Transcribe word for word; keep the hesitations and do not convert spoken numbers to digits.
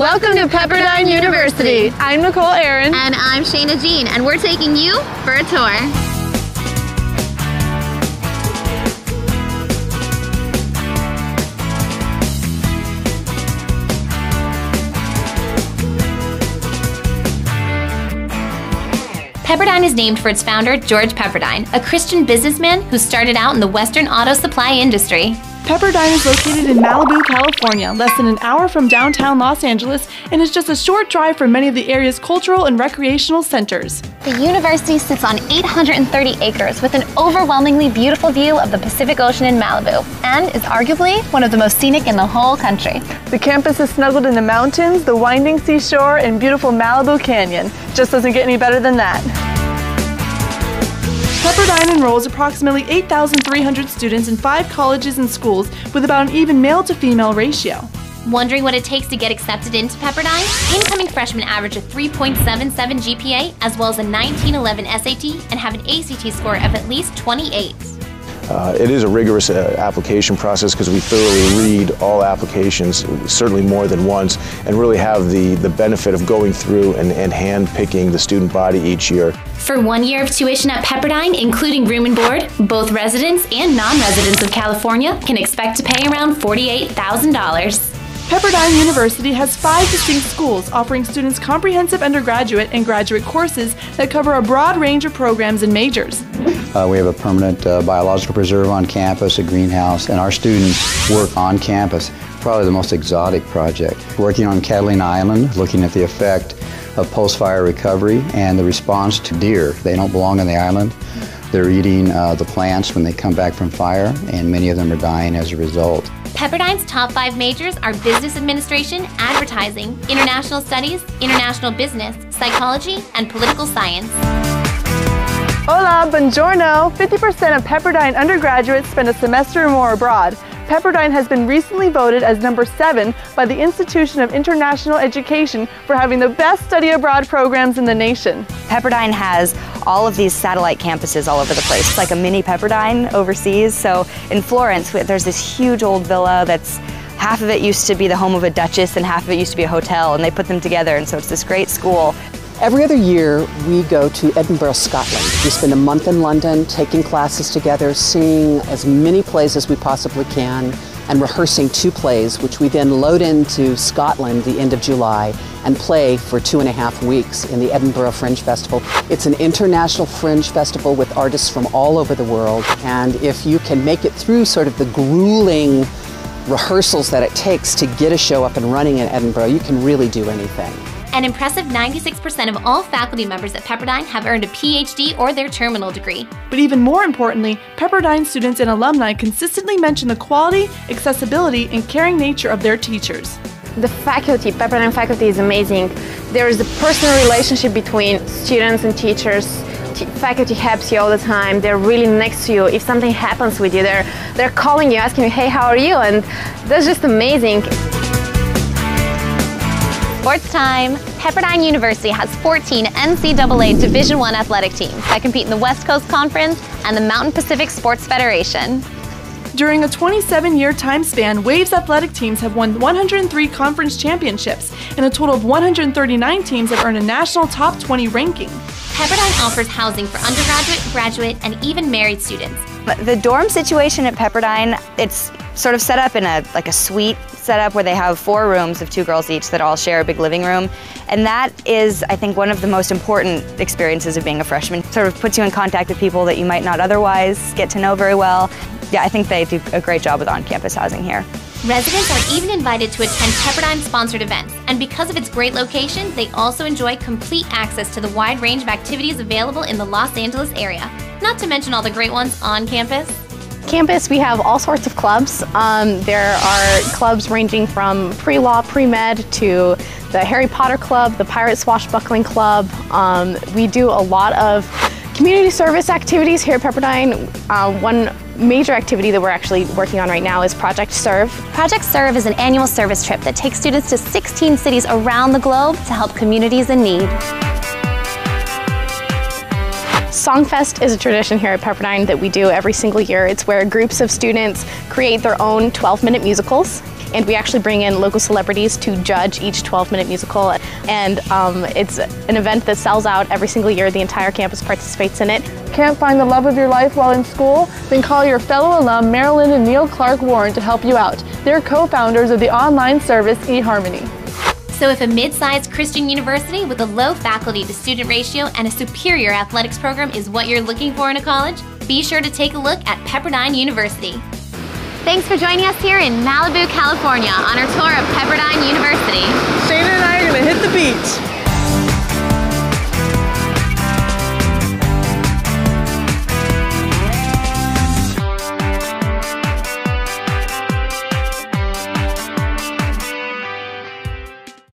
Welcome to Pepperdine University. I'm Nicole Aaron. And I'm Shayna Jean, and we're taking you for a tour. Pepperdine is named for its founder, George Pepperdine, a Christian businessman who started out in the Western auto supply industry. Pepperdine is located in Malibu, California, less than an hour from downtown Los Angeles, and is just a short drive from many of the area's cultural and recreational centers. The university sits on eight hundred thirty acres with an overwhelmingly beautiful view of the Pacific Ocean in Malibu, and is arguably one of the most scenic in the whole country. The campus is snuggled in the mountains, the winding seashore, and beautiful Malibu Canyon. Just doesn't get any better than that. Pepperdine enrolls approximately eight thousand three hundred students in five colleges and schools with about an even male-to-female ratio. Wondering what it takes to get accepted into Pepperdine? Incoming freshmen average a three point seven seven G P A as well as a nineteen eleven S A T and have an A C T score of at least twenty-eight. Uh, it is a rigorous uh, application process because we thoroughly read all applications, certainly more than once, and really have the, the benefit of going through and, and hand-picking the student body each year. For one year of tuition at Pepperdine, including room and board, both residents and non-residents of California can expect to pay around forty-eight thousand dollars. Pepperdine University has five distinct schools offering students comprehensive undergraduate and graduate courses that cover a broad range of programs and majors. Uh, we have a permanent uh, biological preserve on campus, a greenhouse, and our students work on campus. Probably the most exotic project. Working on Catalina Island, looking at the effect of post-fire recovery and the response to deer. They don't belong on the island. They're eating uh, the plants when they come back from fire, and many of them are dying as a result. Pepperdine's top five majors are business administration, advertising, international studies, international business, psychology, and political science. Hola, buongiorno! fifty percent of Pepperdine undergraduates spend a semester or more abroad. Pepperdine has been recently voted as number seven by the Institution of International Education for having the best study abroad programs in the nation. Pepperdine has all of these satellite campuses all over the place. It's like a mini Pepperdine overseas. So in Florence, there's this huge old villa that's half of it used to be the home of a duchess and half of it used to be a hotel, and they put them together, and so it's this great school. Every other year, we go to Edinburgh, Scotland. We spend a month in London taking classes together, seeing as many plays as we possibly can, and rehearsing two plays, which we then load into Scotland the end of July and play for two and a half weeks in the Edinburgh Fringe Festival. It's an international fringe festival with artists from all over the world, and if you can make it through sort of the grueling rehearsals that it takes to get a show up and running in Edinburgh, you can really do anything. An impressive ninety-six percent of all faculty members at Pepperdine have earned a P H D or their terminal degree. But even more importantly, Pepperdine students and alumni consistently mention the quality, accessibility, and caring nature of their teachers. The faculty, Pepperdine faculty, is amazing. There is a personal relationship between students and teachers. T- faculty helps you all the time. They're really next to you. If something happens with you, they're, they're calling you, asking you, hey, how are you? And that's just amazing. Sports time! Pepperdine University has fourteen N C double A Division one athletic teams that compete in the West Coast Conference and the Mountain Pacific Sports Federation. During a twenty-seven year time span, Waves athletic teams have won one hundred three conference championships, and a total of one hundred thirty-nine teams have earned a national top twenty ranking. Pepperdine offers housing for undergraduate, graduate, and even married students. The dorm situation at Pepperdine, it's sort of set up in a like a suite setup where they have four rooms of two girls each that all share a big living room. And that is, I think, one of the most important experiences of being a freshman. It sort of puts you in contact with people that you might not otherwise get to know very well. Yeah, I think they do a great job with on-campus housing here. Residents are even invited to attend Pepperdine-sponsored events, and because of its great location, they also enjoy complete access to the wide range of activities available in the Los Angeles area, not to mention all the great ones on campus. Campus, we have all sorts of clubs. Um, there are clubs ranging from pre-law, pre-med to the Harry Potter Club, the Pirate Swashbuckling Club. Um, we do a lot of community service activities here at Pepperdine. Uh, one major activity that we're actually working on right now is Project Serve. Project Serve is an annual service trip that takes students to sixteen cities around the globe to help communities in need. Songfest is a tradition here at Pepperdine that we do every single year. It's where groups of students create their own twelve minute musicals. and we actually bring in local celebrities to judge each twelve minute musical. And um, it's an event that sells out every single year. The entire campus participates in it. Can't find the love of your life while in school? Then call your fellow alum Marilyn and Neil Clark Warren to help you out. They're co-founders of the online service eHarmony. So if a mid-sized Christian university with a low faculty to student ratio and a superior athletics program is what you're looking for in a college, be sure to take a look at Pepperdine University. Thanks for joining us here in Malibu, California on our tour of Pepperdine University. Shane and I are going to hit the beach.